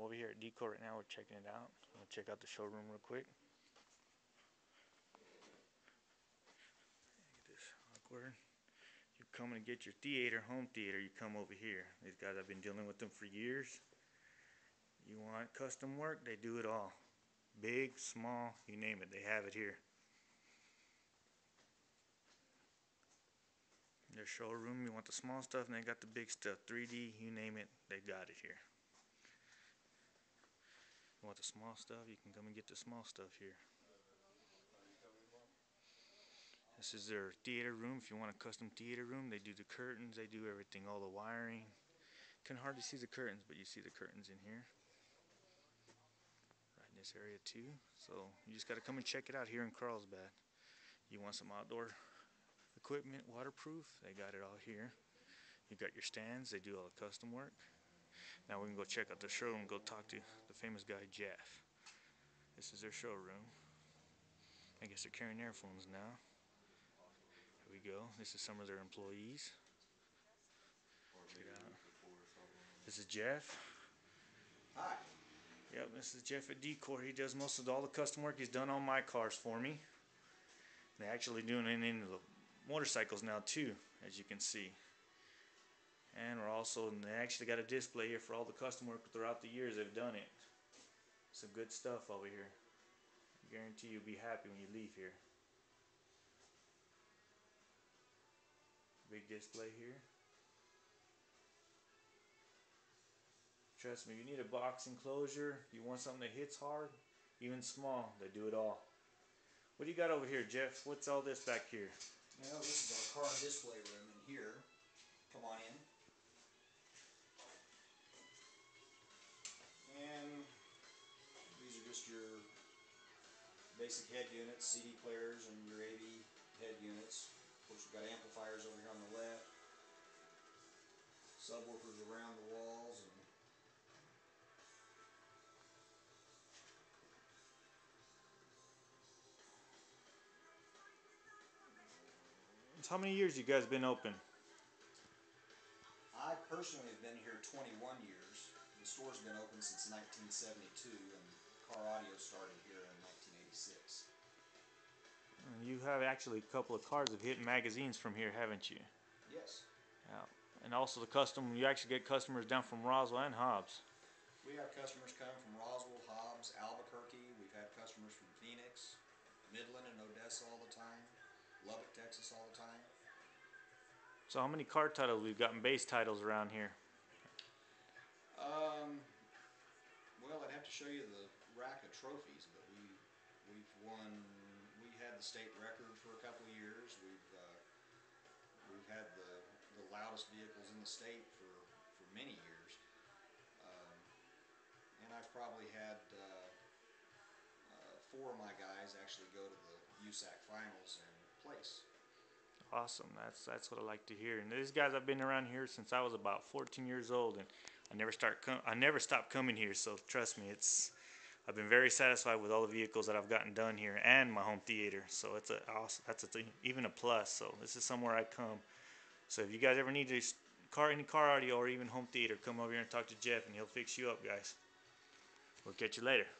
I'm over here at Decor right now. We're checking it out. I'm going to check out the showroom real quick. Get this awkward. You're coming to get your theater, home theater, you come over here. These guys, I've been dealing with them for years. You want custom work, they do it all. Big, small, you name it, they have it here. Their showroom, you want the small stuff, and they got the big stuff. 3D, you name it, they got it here. You want the small stuff, you can come and get the small stuff here. This is their theater room. If you want a custom theater room, they do the curtains, they do everything, all the wiring. Can hardly see the curtains, but you see the curtains in here. Right in this area too. So you just gotta come and check it out here in Carlsbad. You want some outdoor equipment, waterproof, they got it all here. You got your stands, they do all the custom work. Now we can go check out the showroom and go talk to the famous guy, Jeff. This is their showroom. I guess they're carrying airphones now. Here we go. This is some of their employees. Check it out. This is Jeff. Hi. Yep, this is Jeff at Decor. He does most of all the custom work. He's done all my cars for me. They're actually doing it into the motorcycles now too, as you can see. And we're also, and they actually got a display here for all the custom work throughout the years they've done it. Some good stuff over here. I guarantee you'll be happy when you leave here. Big display here. Trust me, you need a box enclosure, you want something that hits hard, even small, they do it all. What do you got over here, Jeff? What's all this back here? Well, this is our car display room in here. Come on in. And these are just your basic head units, CD players, and your AV head units. Of course, we've got amplifiers over here on the left, subwoofers around the walls, and how many years you guys been open? I personally have been here 21 years. The store's been open since 1972, and Car Audio started here in 1986. You have actually a couple of cars that hit magazines from here, haven't you? Yes. Yeah. And also the custom, you actually get customers down from Roswell and Hobbs. We have customers come from Roswell, Hobbs, Albuquerque. We've had customers from Phoenix, Midland, and Odessa all the time. Lubbock, Texas all the time. So how many car titles we've gotten, base titles around here? Well, I'd have to show you the rack of trophies, but we had the state record for a couple of years. We've had the loudest vehicles in the state for many years. And I've probably had four of my guys actually go to the USAC finals and place. Awesome. That's what I like to hear. And these guys, I've been around here since I was about 14 years old, and I never stopped coming here. So trust me, I've been very satisfied with all the vehicles that I've gotten done here and my home theater. So it's even a plus. So this is somewhere I come. So if you guys ever need to any car audio or even home theater, come over here and talk to Jeff, and he'll fix you up, guys. We'll catch you later.